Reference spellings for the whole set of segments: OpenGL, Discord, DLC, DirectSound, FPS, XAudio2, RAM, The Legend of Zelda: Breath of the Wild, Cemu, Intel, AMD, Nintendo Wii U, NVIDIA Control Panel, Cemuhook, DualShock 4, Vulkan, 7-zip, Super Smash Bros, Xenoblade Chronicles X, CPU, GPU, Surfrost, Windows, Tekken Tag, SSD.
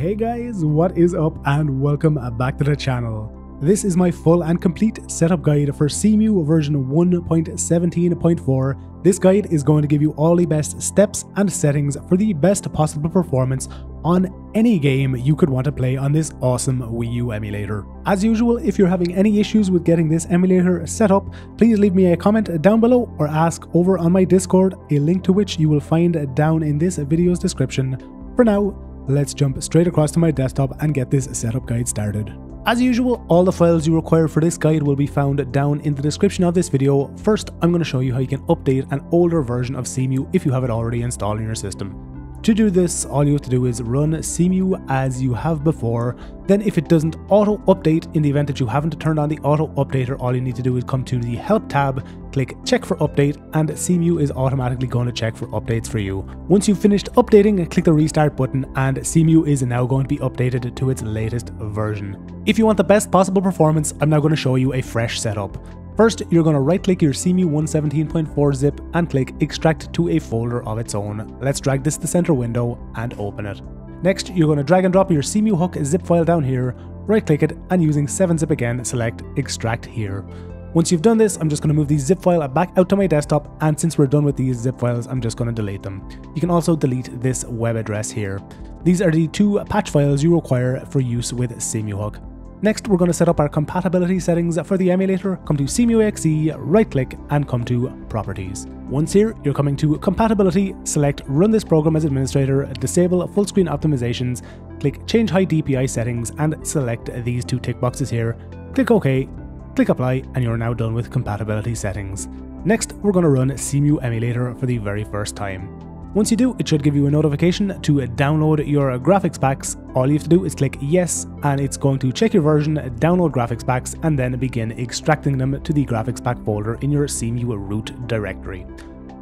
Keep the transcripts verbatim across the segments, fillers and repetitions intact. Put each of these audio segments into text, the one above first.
Hey guys, what is up and welcome back to the channel. This is my full and complete setup guide for Cemu version one point seventeen point four. This guide is going to give you all the best steps and settings for the best possible performance on any game you could want to play on this awesome Wii U emulator. As usual, if you're having any issues with getting this emulator set up, please leave me a comment down below or ask over on my Discord, a link to which you will find down in this video's description. For now, let's jump straight across to my desktop and get this setup guide started. As usual, all the files you require for this guide will be found down in the description of this video. First, I'm going to show you how you can update an older version of Cemu if you have it already installed in your system. To do this, all you have to do is run Cemu as you have before. Then if it doesn't auto-update, in the event that you haven't turned on the auto-updater, all you need to do is come to the Help tab, click Check for Update, and Cemu is automatically going to check for updates for you. Once you've finished updating, click the Restart button, and Cemu is now going to be updated to its latest version. If you want the best possible performance, I'm now going to show you a fresh setup. First, you're going to right-click your Cemu one seventeen point four zip and click Extract to a folder of its own. Let's drag this to the center window and open it. Next, you're going to drag and drop your Cemuhook zip file down here, right-click it, and using seven zip again, select Extract here. Once you've done this, I'm just going to move the zip file back out to my desktop, and since we're done with these zip files, I'm just going to delete them. You can also delete this web address here. These are the two patch files you require for use with Cemuhook. Next, we're going to set up our compatibility settings for the emulator. Come to CemuXE, right-click, and come to Properties. Once here, you're coming to Compatibility, select Run this program as administrator, disable full-screen optimizations, click Change High D P I settings, and select these two tick boxes here. Click OK, click Apply, and you're now done with compatibility settings. Next, we're going to run Cemu emulator for the very first time. Once you do, it should give you a notification to download your graphics packs. All you have to do is click yes, and it's going to check your version, download graphics packs, and then begin extracting them to the graphics pack folder in your Cemu root directory.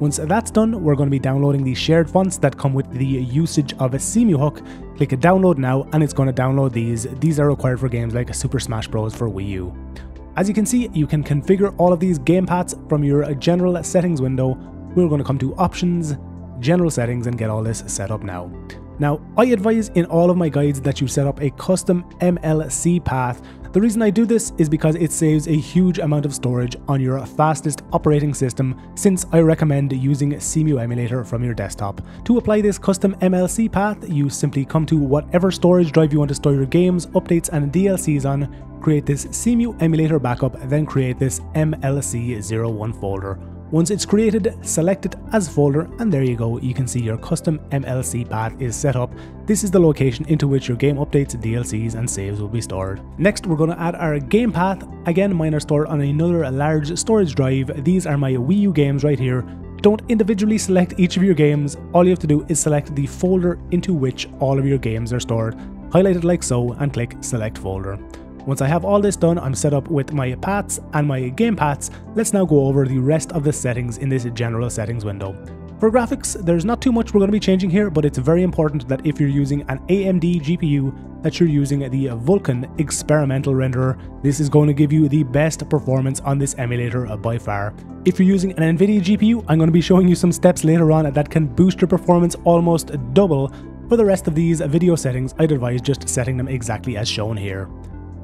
Once that's done, we're going to be downloading the shared fonts that come with the usage of a Cemuhook. Click download now, and it's going to download these. These are required for games like Super Smash Bros for Wii U. As you can see, you can configure all of these game paths from your general settings window. We're going to come to options, general settings, and get all this set up now. Now, I advise in all of my guides that you set up a custom M L C path. The reason I do this is because it saves a huge amount of storage on your fastest operating system, since I recommend using Cemu emulator from your desktop. To apply this custom M L C path, you simply come to whatever storage drive you want to store your games, updates, and D L Cs on, create this Cemu emulator backup, then create this M L C zero one folder. Once it's created, select it as folder, and there you go, you can see your custom M L C path is set up. This is the location into which your game updates, D L Cs, and saves will be stored. Next, we're going to add our game path. Again, mine are stored on another large storage drive. These are my Wii U games right here. Don't individually select each of your games. All you have to do is select the folder into which all of your games are stored. Highlight it like so, and click Select Folder. Once I have all this done, I'm set up with my paths and my game paths. Let's now go over the rest of the settings in this general settings window. For graphics, there's not too much we're going to be changing here, but it's very important that if you're using an A M D G P U, that you're using the Vulkan experimental renderer. This is going to give you the best performance on this emulator by far. If you're using an NVIDIA G P U, I'm going to be showing you some steps later on that can boost your performance almost double. For the rest of these video settings, I'd advise just setting them exactly as shown here.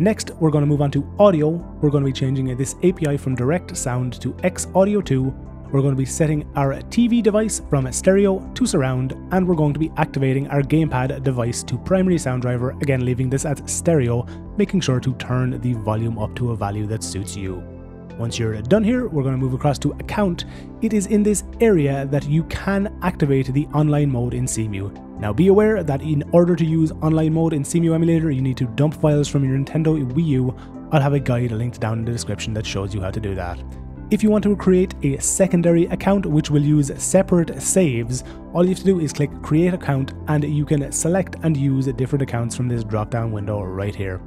Next, we're going to move on to audio. We're going to be changing this A P I from DirectSound to X Audio two. We're going to be setting our T V device from stereo to surround, and we're going to be activating our gamepad device to primary sound driver, again leaving this at stereo, making sure to turn the volume up to a value that suits you. Once you're done here, we're going to move across to Account. It is in this area that you can activate the online mode in Cemu. Now be aware that in order to use online mode in Cemu emulator, you need to dump files from your Nintendo Wii U. I'll have a guide linked down in the description that shows you how to do that. If you want to create a secondary account which will use separate saves, all you have to do is click Create Account, and you can select and use different accounts from this drop-down window right here.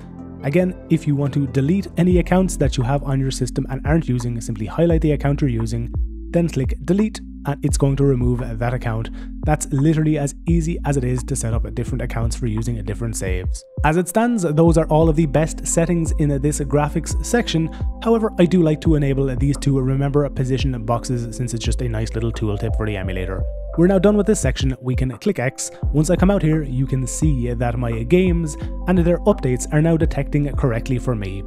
Again, if you want to delete any accounts that you have on your system and aren't using, simply highlight the account you're using, then click delete, and it's going to remove that account. That's literally as easy as it is to set up different accounts for using different saves. As it stands, those are all of the best settings in this graphics section. However, I do like to enable these two remember position boxes, since it's just a nice little tooltip for the emulator. We're now done with this section, we can click X. Once I come out here, you can see that my games and their updates are now detecting correctly for me.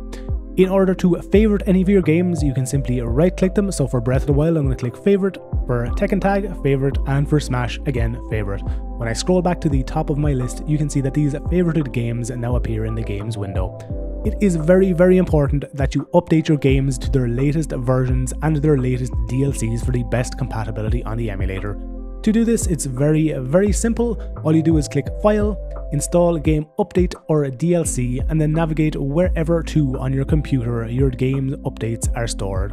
In order to favorite any of your games, you can simply right click them. So for Breath of the Wild, I'm going to click favorite, for Tekken Tag, favorite, and for Smash, again, favorite. When I scroll back to the top of my list, you can see that these favorited games now appear in the games window. It is very, very important that you update your games to their latest versions and their latest D L Cs for the best compatibility on the emulator. To do this, it's very, very simple. All you do is click File, install Game Update or D L C, and then navigate wherever to on your computer your game's updates are stored.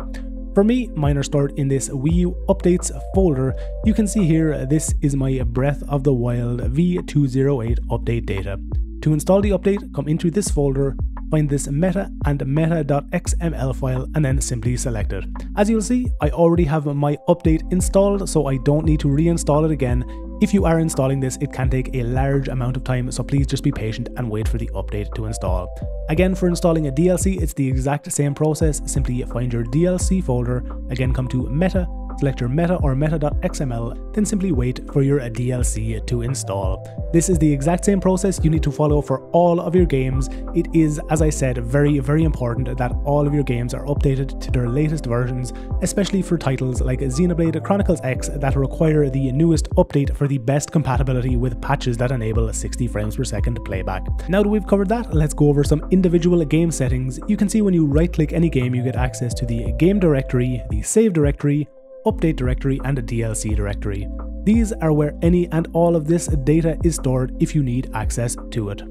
For me, mine are stored in this Wii U Updates folder. You can see here, this is my Breath of the Wild V two oh eight update data. To install the update, come into this folder, find this meta and meta.xml file, and then simply select it. As you'll see, I already have my update installed, so I don't need to reinstall it again. If you are installing this, it can take a large amount of time, so please just be patient and wait for the update to install. Again, for installing a D L C, it's the exact same process. Simply find your D L C folder, again come to meta, select your meta or meta.xml, then simply wait for your D L C to install. This is the exact same process you need to follow for all of your games. It is, as I said, very, very important that all of your games are updated to their latest versions, especially for titles like Xenoblade Chronicles X that require the newest update for the best compatibility with patches that enable sixty frames per second playback. Now that we've covered that, let's go over some individual game settings. You can see when you right-click any game, you get access to the game directory, the save directory, update directory, and a D L C directory. These are where any and all of this data is stored if you need access to it.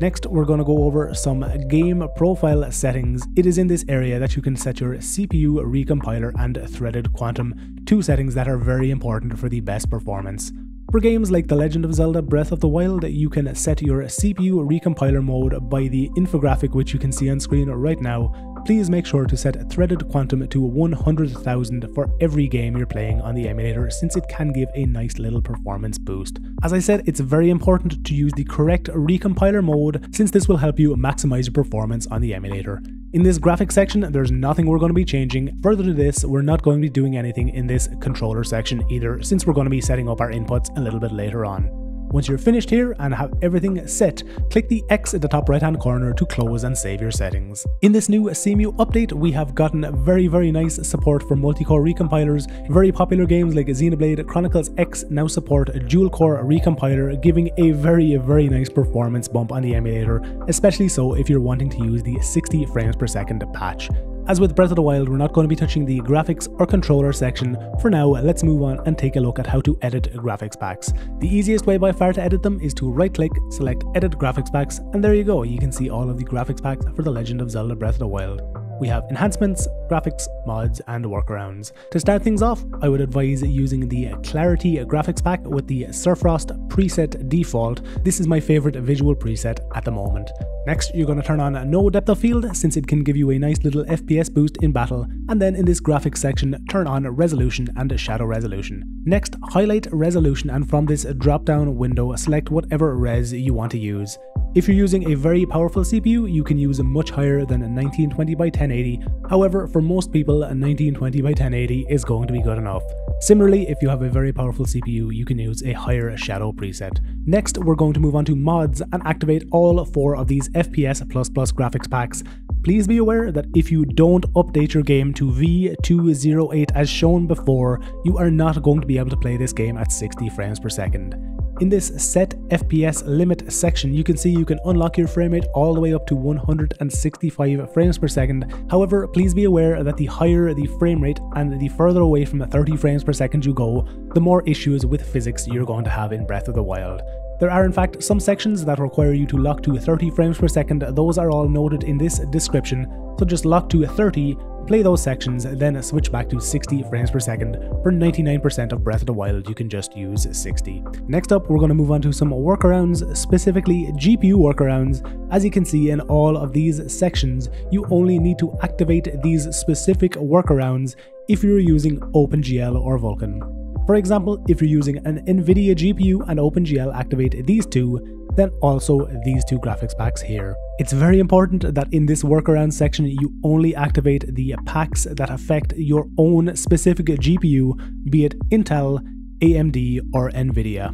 Next, we're going to go over some game profile settings. It is in this area that you can set your C P U recompiler and threaded quantum, two settings that are very important for the best performance. For games like The Legend of Zelda: Breath of the Wild, you can set your C P U recompiler mode by the infographic which you can see on screen right now. Please make sure to set threaded quantum to one hundred thousand for every game you're playing on the emulator, since it can give a nice little performance boost. As I said, it's very important to use the correct recompiler mode, since this will help you maximize your performance on the emulator. In this graphics section, there's nothing we're going to be changing. Further to this, we're not going to be doing anything in this controller section either, since we're going to be setting up our inputs a little bit later on. Once you're finished here and have everything set, click the X at the top right hand corner to close and save your settings. In this new Cemu update, we have gotten very, very nice support for multi-core recompilers. Very popular games like Xenoblade Chronicles X now support a dual-core recompiler, giving a very, very nice performance bump on the emulator, especially so if you're wanting to use the sixty frames per second patch. As with Breath of the Wild, we're not going to be touching the graphics or controller section. For now, let's move on and take a look at how to edit graphics packs. The easiest way by far to edit them is to right-click, select Edit Graphics Packs, and there you go, you can see all of the graphics packs for The Legend of Zelda: Breath of the Wild. We have enhancements, graphics, mods, and workarounds. To start things off, I would advise using the Clarity graphics pack with the Surfrost preset default. This is my favorite visual preset at the moment. Next, you're going to turn on No Depth of Field, since it can give you a nice little F P S boost in battle, and then in this graphics section, turn on Resolution and Shadow Resolution. Next, highlight Resolution, and from this drop-down window, select whatever res you want to use. If you're using a very powerful C P U, you can use a much higher than nineteen twenty by ten eighty. However, for most people, nineteen twenty by ten eighty is going to be good enough. Similarly, if you have a very powerful C P U, you can use a higher shadow preset. Next, we're going to move on to mods and activate all four of these F P S plus plus graphics packs. Please be aware that if you don't update your game to V two oh eight as shown before, you are not going to be able to play this game at sixty frames per second. In this Set F P S Limit section, you can see you can unlock your frame rate all the way up to one hundred sixty-five frames per second. However, please be aware that the higher the frame rate and the further away from thirty frames per second you go, the more issues with physics you're going to have in Breath of the Wild. There are in fact some sections that require you to lock to thirty frames per second. Those are all noted in this description, so just lock to thirty, play those sections, then switch back to sixty frames per second. For ninety-nine percent of Breath of the Wild, you can just use sixty. Next up, we're going to move on to some workarounds, specifically G P U workarounds. As you can see in all of these sections, you only need to activate these specific workarounds if you're using OpenGL or Vulkan. For example, if you're using an NVIDIA G P U and OpenGL, activate these two, then also these two graphics packs here. It's very important that in this workaround section, you only activate the packs that affect your own specific G P U, be it Intel, A M D, or NVIDIA.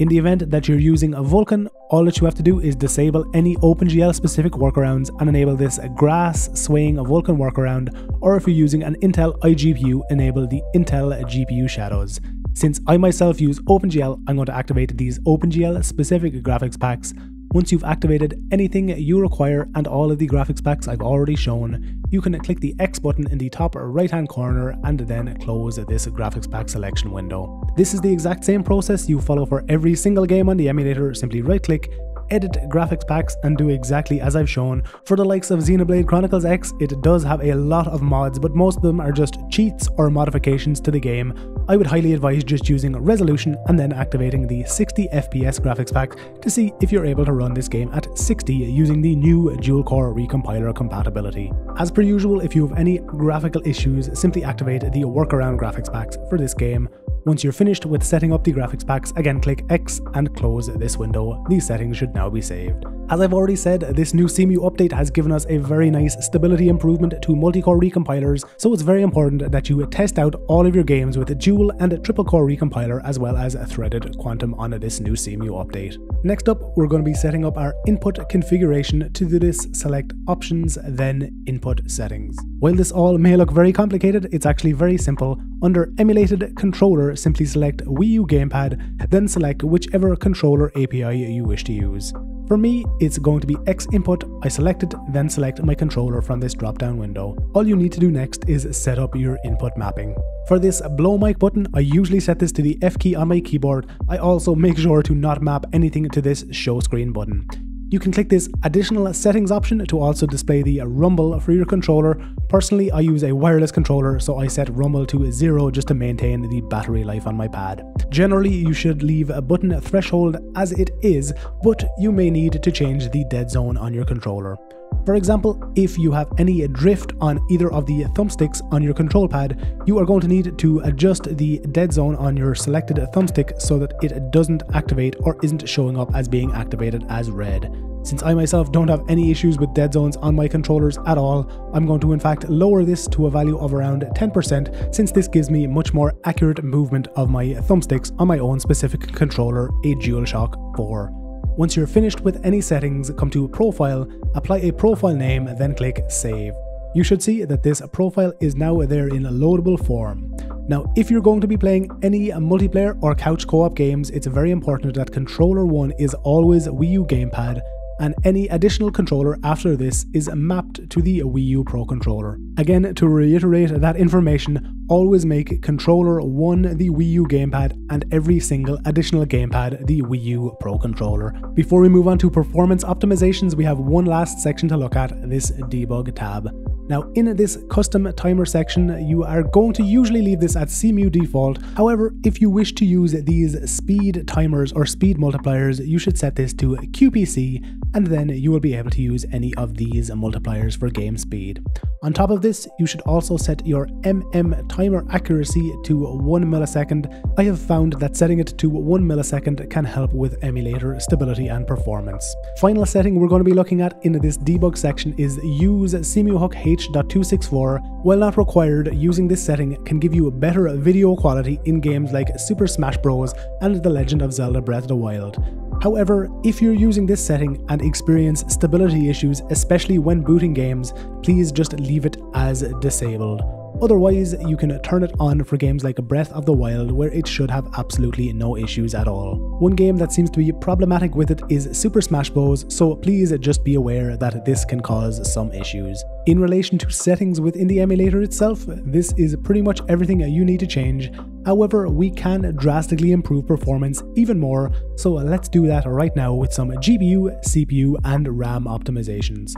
In the event that you're using a Vulkan, all that you have to do is disable any OpenGL specific workarounds and enable this grass swaying Vulkan workaround, or if you're using an Intel iGPU, enable the Intel G P U shadows. Since I myself use OpenGL, I'm going to activate these OpenGL specific graphics packs. Once you've activated anything you require and all of the graphics packs I've already shown, you can click the X button in the top right hand corner and then close this graphics pack selection window. This is the exact same process you follow for every single game on the emulator. Simply right click, edit graphics packs, and do exactly as I've shown. For the likes of Xenoblade Chronicles X, it does have a lot of mods, but most of them are just cheats or modifications to the game. I would highly advise just using resolution and then activating the sixty F P S graphics pack to see if you're able to run this game at sixty using the new dual-core recompiler compatibility. As per usual, if you have any graphical issues, simply activate the workaround graphics packs for this game. Once you're finished with setting up the graphics packs, again click X and close this window. These settings should now be saved. As I've already said, this new C M U update has given us a very nice stability improvement to multi-core recompilers, so it's very important that you test out all of your games with a dual and a triple-core recompiler as well as a threaded quantum on this new C M U update. Next up, we're going to be setting up our input configuration. To do this, select Options, then Input Settings. While this all may look very complicated, it's actually very simple. Under Emulated Controller, simply select Wii U gamepad, then select whichever controller A P I you wish to use. For me, it's going to be X input. I select it, then select my controller from this drop down window. All you need to do next is set up your input mapping. For this blow mic button, I usually set this to the F key on my keyboard. I also make sure to not map anything to this show screen button. You can click this additional settings option to also display the rumble for your controller. Personally, I use a wireless controller, so I set rumble to zero just to maintain the battery life on my pad. Generally, you should leave a button threshold as it is, but you may need to change the dead zone on your controller. For example, if you have any drift on either of the thumbsticks on your control pad, you are going to need to adjust the dead zone on your selected thumbstick so that it doesn't activate or isn't showing up as being activated as red. Since I myself don't have any issues with dead zones on my controllers at all, I'm going to in fact lower this to a value of around ten percent, since this gives me much more accurate movement of my thumbsticks on my own specific controller, a DualShock four. Once you're finished with any settings, come to Profile, apply a profile name, then click Save. You should see that this profile is now there in a loadable form. Now, if you're going to be playing any multiplayer or couch co-op games, it's very important that controller one is always Wii U gamepad, and any additional controller after this is mapped to the Wii U Pro controller. Again, to reiterate that information, always make controller one the Wii U gamepad and every single additional gamepad the Wii U Pro controller. Before we move on to performance optimizations, we have one last section to look at, this debug tab. Now, in this custom timer section, you are going to usually leave this at C M U default. However, if you wish to use these speed timers or speed multipliers, you should set this to Q P C, and then you will be able to use any of these multipliers for game speed. On top of this, you should also set your M M timer accuracy to one millisecond. I have found that setting it to one millisecond can help with emulator stability and performance. Final setting we're going to be looking at in this debug section is use Cemuhook H dot two six four. While not required, using this setting can give you a better video quality in games like Super Smash Bros and The Legend of Zelda: Breath of the Wild. However, if you're using this setting and experience stability issues, especially when booting games, please just leave it as disabled. Otherwise, you can turn it on for games like Breath of the Wild, where it should have absolutely no issues at all. One game that seems to be problematic with it is Super Smash Bros, so please just be aware that this can cause some issues. In relation to settings within the emulator itself, this is pretty much everything you need to change. However, we can drastically improve performance even more, so let's do that right now with some G P U, C P U, and RAM optimizations.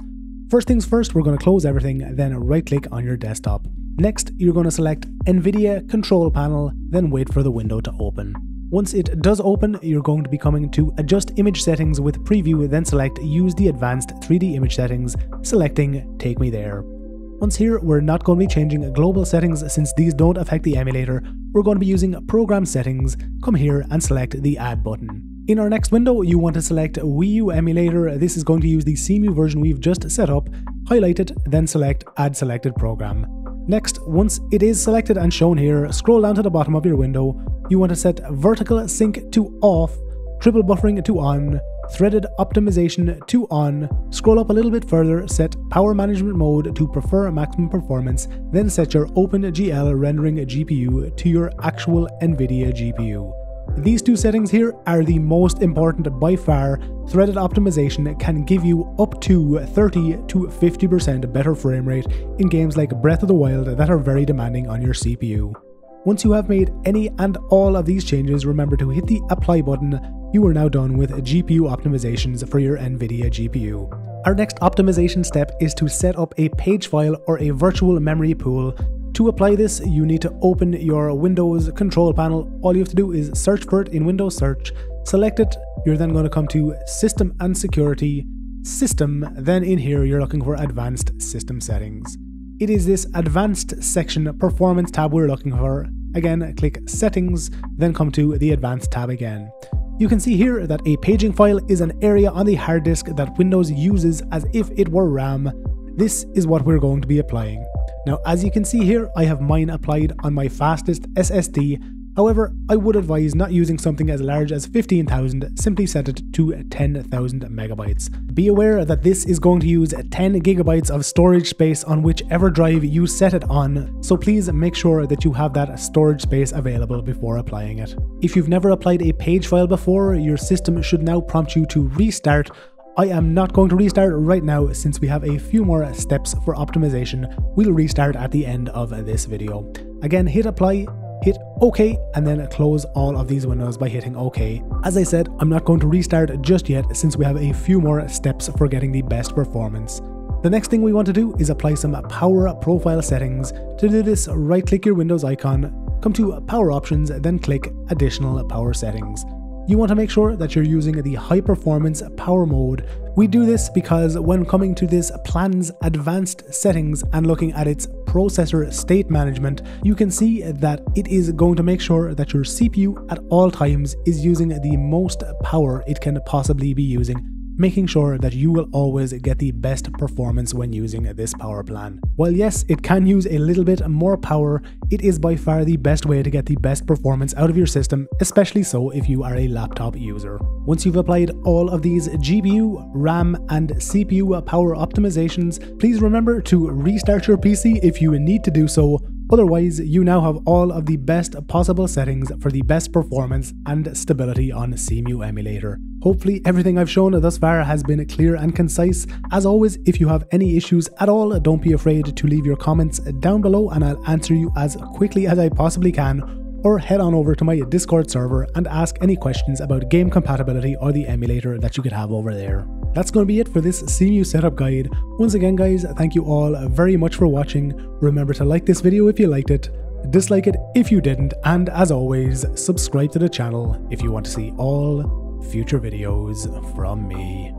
First things first, we're going to close everything, then right-click on your desktop. Next, you're going to select NVIDIA Control Panel, then wait for the window to open. Once it does open, you're going to be coming to Adjust Image Settings with Preview, then select Use the Advanced three D Image Settings, selecting Take Me There. Once here, we're not going to be changing global settings since these don't affect the emulator. We're going to be using Program Settings, come here and select the Add button. In our next window, you want to select Wii U emulator. This is going to use the C M U version we've just set up, highlight it, then select Add Selected Program. Next, once it is selected and shown here, scroll down to the bottom of your window. You want to set vertical sync to off, triple buffering to on, threaded optimization to on, scroll up a little bit further, set power management mode to prefer maximum performance, then set your OpenGL rendering G P U to your actual NVIDIA G P U. These two settings here are the most important by far. Threaded optimization can give you up to thirty to fifty percent better frame rate in games like Breath of the Wild that are very demanding on your C P U. Once you have made any and all of these changes, remember to hit the apply button. You are now done with G P U optimizations for your NVIDIA G P U. Our next optimization step is to set up a page file or a virtual memory pool. To apply this, you need to open your Windows Control Panel. All you have to do is search for it in Windows Search, select it, you're then going to come to System and Security, System, then in here you're looking for Advanced System Settings. It is this Advanced section, Performance tab, we're looking for. Again, click Settings, then come to the Advanced tab again. You can see here that a paging file is an area on the hard disk that Windows uses as if it were RAM. This is what we're going to be applying. Now, as you can see here, I have mine applied on my fastest S S D. However, I would advise not using something as large as fifteen thousand, simply set it to ten thousand megabytes. Be aware that this is going to use ten gigabytes of storage space on whichever drive you set it on, so please make sure that you have that storage space available before applying it. If you've never applied a page file before, your system should now prompt you to restart. I am not going to restart right now since we have a few more steps for optimization. We'll restart at the end of this video. Again, hit apply, hit OK, and then close all of these windows by hitting OK. As I said, I'm not going to restart just yet since we have a few more steps for getting the best performance. The next thing we want to do is apply some power profile settings. To do this, right-click your Windows icon, come to Power Options, then click Additional Power Settings. You want to make sure that you're using the high performance power mode. We do this because when coming to this plan's advanced settings and looking at its processor state management, you can see that it is going to make sure that your C P U at all times is using the most power it can possibly be using, making sure that you will always get the best performance when using this power plan. While yes, it can use a little bit more power, it is by far the best way to get the best performance out of your system, especially so if you are a laptop user. Once you've applied all of these G P U, RAM and C P U power optimizations, please remember to restart your P C if you need to do so. Otherwise, you now have all of the best possible settings for the best performance and stability on Cemu emulator. Hopefully everything I've shown thus far has been clear and concise. As always, if you have any issues at all, don't be afraid to leave your comments down below and I'll answer you as quickly as I possibly can, or head on over to my Discord server and ask any questions about game compatibility or the emulator that you could have over there. That's going to be it for this Cemu setup guide. Once again guys, thank you all very much for watching. Remember to like this video if you liked it, dislike it if you didn't, and as always, subscribe to the channel if you want to see all future videos from me.